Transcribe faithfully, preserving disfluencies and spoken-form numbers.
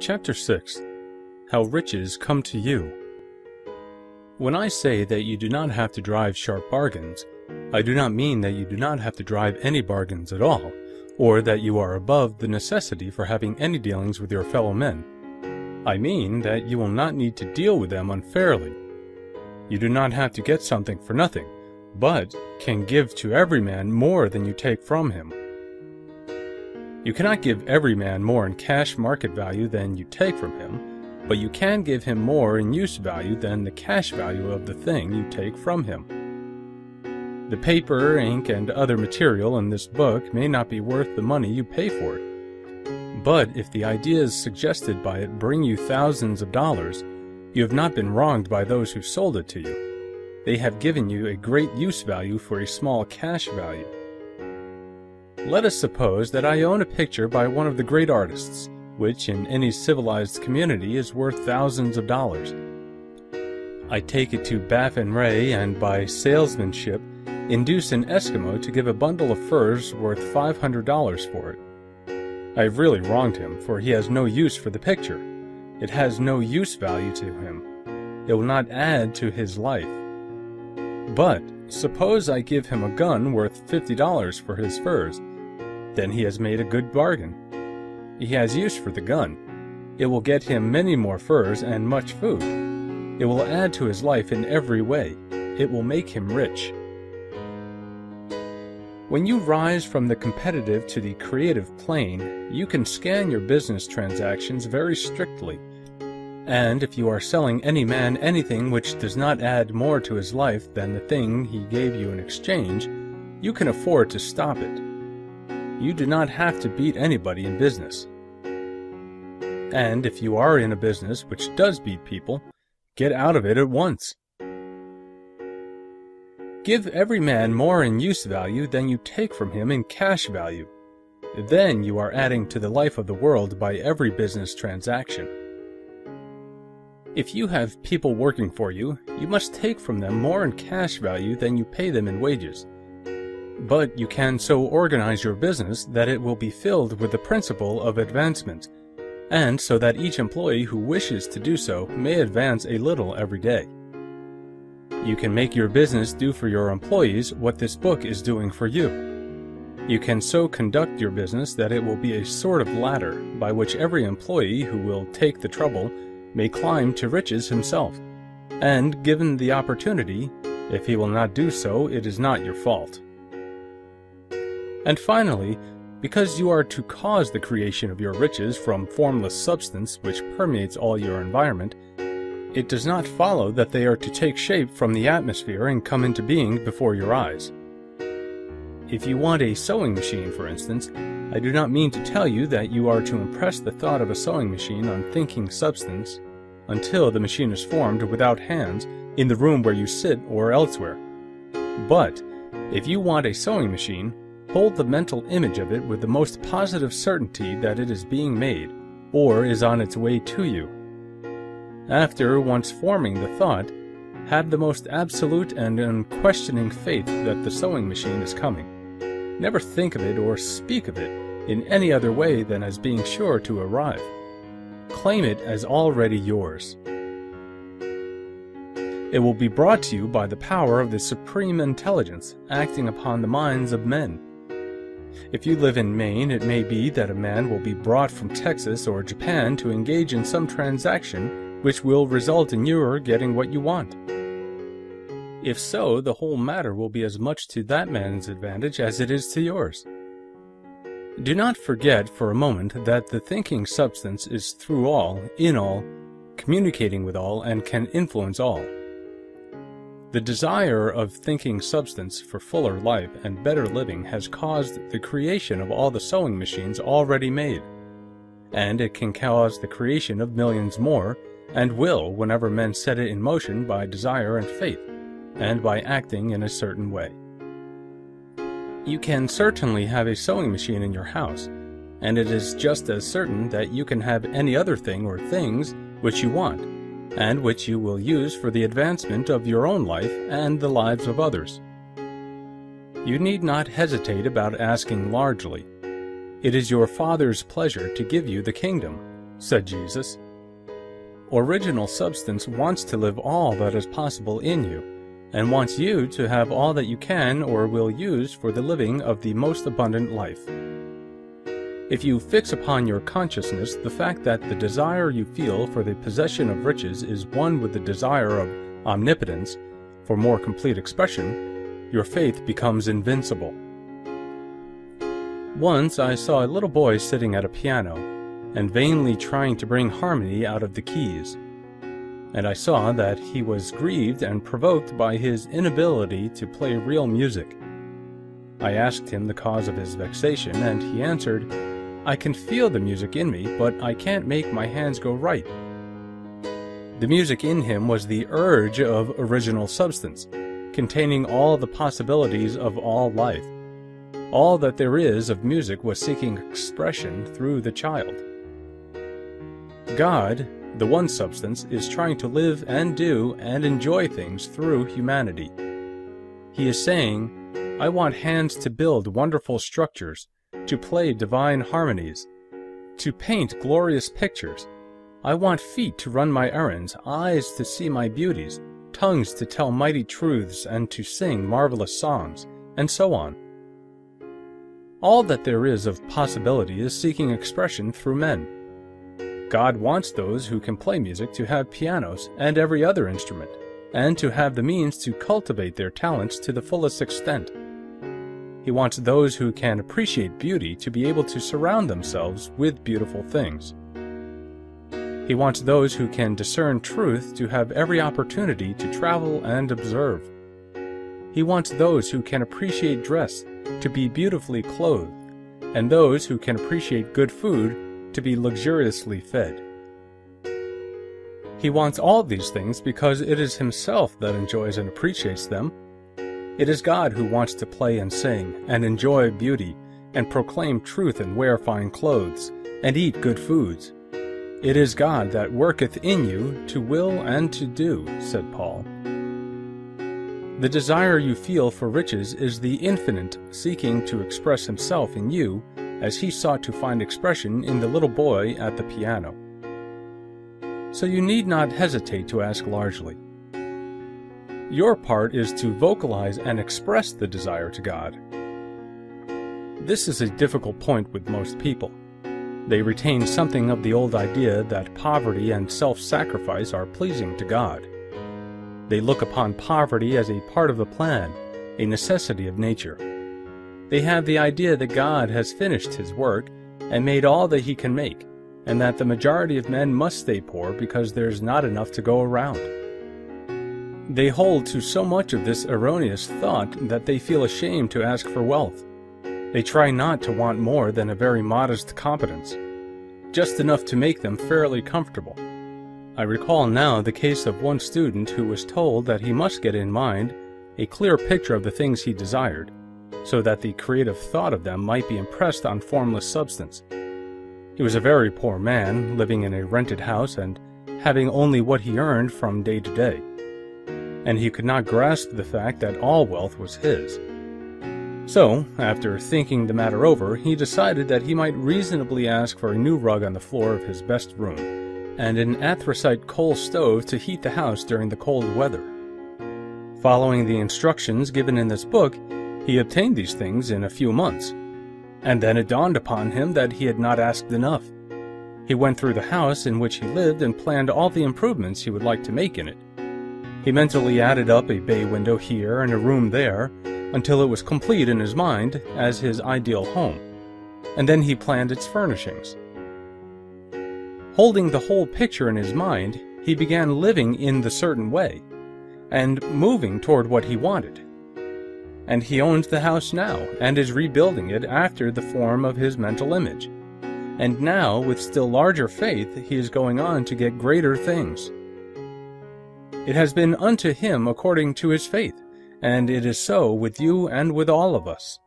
Chapter six. How Riches Come to You. When I say that you do not have to drive sharp bargains, I do not mean that you do not have to drive any bargains at all, or that you are above the necessity for having any dealings with your fellow men. I mean that you will not need to deal with them unfairly. You do not have to get something for nothing, but can give to every man more than you take from him. You cannot give every man more in cash market value than you take from him, but you can give him more in use value than the cash value of the thing you take from him. The paper, ink, and other material in this book may not be worth the money you pay for it, but if the ideas suggested by it bring you thousands of dollars, you have not been wronged by those who sold it to you. They have given you a great use value for a small cash value. Let us suppose that I own a picture by one of the great artists, which in any civilized community is worth thousands of dollars. I take it to Baffin Ray and by salesmanship induce an Eskimo to give a bundle of furs worth five hundred dollars for it. I have really wronged him, for he has no use for the picture. It has no use value to him. It will not add to his life. But suppose I give him a gun worth fifty dollars for his furs. Then he has made a good bargain. He has use for the gun. It will get him many more furs and much food. It will add to his life in every way. It will make him rich. When you rise from the competitive to the creative plane, you can scan your business transactions very strictly. And if you are selling any man anything which does not add more to his life than the thing he gave you in exchange, you can afford to stop it. You do not have to beat anybody in business. And if you are in a business which does beat people, get out of it at once. Give every man more in use value than you take from him in cash value. Then you are adding to the life of the world by every business transaction. If you have people working for you, you must take from them more in cash value than you pay them in wages. But you can so organize your business that it will be filled with the principle of advancement, and so that each employee who wishes to do so may advance a little every day. You can make your business do for your employees what this book is doing for you. You can so conduct your business that it will be a sort of ladder by which every employee who will take the trouble may climb to riches himself, and given the opportunity, if he will not do so, it is not your fault. And finally, because you are to cause the creation of your riches from formless substance which permeates all your environment, it does not follow that they are to take shape from the atmosphere and come into being before your eyes. If you want a sewing machine, for instance, I do not mean to tell you that you are to impress the thought of a sewing machine on thinking substance until the machine is formed without hands in the room where you sit or elsewhere. But if you want a sewing machine, hold the mental image of it with the most positive certainty that it is being made or is on its way to you. After once forming the thought, have the most absolute and unquestioning faith that the sewing machine is coming. Never think of it or speak of it in any other way than as being sure to arrive. Claim it as already yours. It will be brought to you by the power of the Supreme Intelligence acting upon the minds of men. If you live in Maine, it may be that a man will be brought from Texas or Japan to engage in some transaction which will result in your getting what you want. If so, the whole matter will be as much to that man's advantage as it is to yours. Do not forget for a moment that the thinking substance is through all, in all, communicating with all, and can influence all. The desire of thinking substance for fuller life and better living has caused the creation of all the sewing machines already made, and it can cause the creation of millions more, and will whenever men set it in motion by desire and faith, and by acting in a certain way. You can certainly have a sewing machine in your house, and it is just as certain that you can have any other thing or things which you want, and which you will use for the advancement of your own life and the lives of others. You need not hesitate about asking largely. It is your Father's pleasure to give you the kingdom, said Jesus. Original substance wants to live all that is possible in you, and wants you to have all that you can or will use for the living of the most abundant life. If you fix upon your consciousness the fact that the desire you feel for the possession of riches is one with the desire of omnipotence, for more complete expression, your faith becomes invincible. Once I saw a little boy sitting at a piano, and vainly trying to bring harmony out of the keys, and I saw that he was grieved and provoked by his inability to play real music. I asked him the cause of his vexation, and he answered, "I can feel the music in me, but I can't make my hands go right." The music in him was the urge of original substance, containing all the possibilities of all life. All that there is of music was seeking expression through the child. God, the one substance, is trying to live and do and enjoy things through humanity. He is saying, "I want hands to build wonderful structures, to play divine harmonies, to paint glorious pictures. I want feet to run my errands, eyes to see my beauties, tongues to tell mighty truths and to sing marvelous songs," and so on. All that there is of possibility is seeking expression through men. God wants those who can play music to have pianos and every other instrument, and to have the means to cultivate their talents to the fullest extent. He wants those who can appreciate beauty to be able to surround themselves with beautiful things. He wants those who can discern truth to have every opportunity to travel and observe. He wants those who can appreciate dress to be beautifully clothed, and those who can appreciate good food to be luxuriously fed. He wants all these things because it is himself that enjoys and appreciates them. It is God who wants to play and sing, and enjoy beauty, and proclaim truth, and wear fine clothes, and eat good foods. "It is God that worketh in you to will and to do," said Paul. The desire you feel for riches is the infinite seeking to express himself in you, as he sought to find expression in the little boy at the piano. So you need not hesitate to ask largely. Your part is to vocalize and express the desire to God. This is a difficult point with most people. They retain something of the old idea that poverty and self-sacrifice are pleasing to God. They look upon poverty as a part of the plan, a necessity of nature. They have the idea that God has finished his work and made all that he can make, and that the majority of men must stay poor because there's not enough to go around. They hold to so much of this erroneous thought that they feel ashamed to ask for wealth. They try not to want more than a very modest competence, just enough to make them fairly comfortable. I recall now the case of one student who was told that he must get in mind a clear picture of the things he desired, so that the creative thought of them might be impressed on formless substance. He was a very poor man, living in a rented house and having only what he earned from day to day, and he could not grasp the fact that all wealth was his. So, after thinking the matter over, he decided that he might reasonably ask for a new rug on the floor of his best room, and an anthracite coal stove to heat the house during the cold weather. Following the instructions given in this book, he obtained these things in a few months, and then it dawned upon him that he had not asked enough. He went through the house in which he lived and planned all the improvements he would like to make in it. He mentally added up a bay window here and a room there, until it was complete in his mind as his ideal home, and then he planned its furnishings. Holding the whole picture in his mind, he began living in the certain way, and moving toward what he wanted. And he owns the house now, and is rebuilding it after the form of his mental image. And now, with still larger faith, he is going on to get greater things. It has been unto him according to his faith, and it is so with you and with all of us.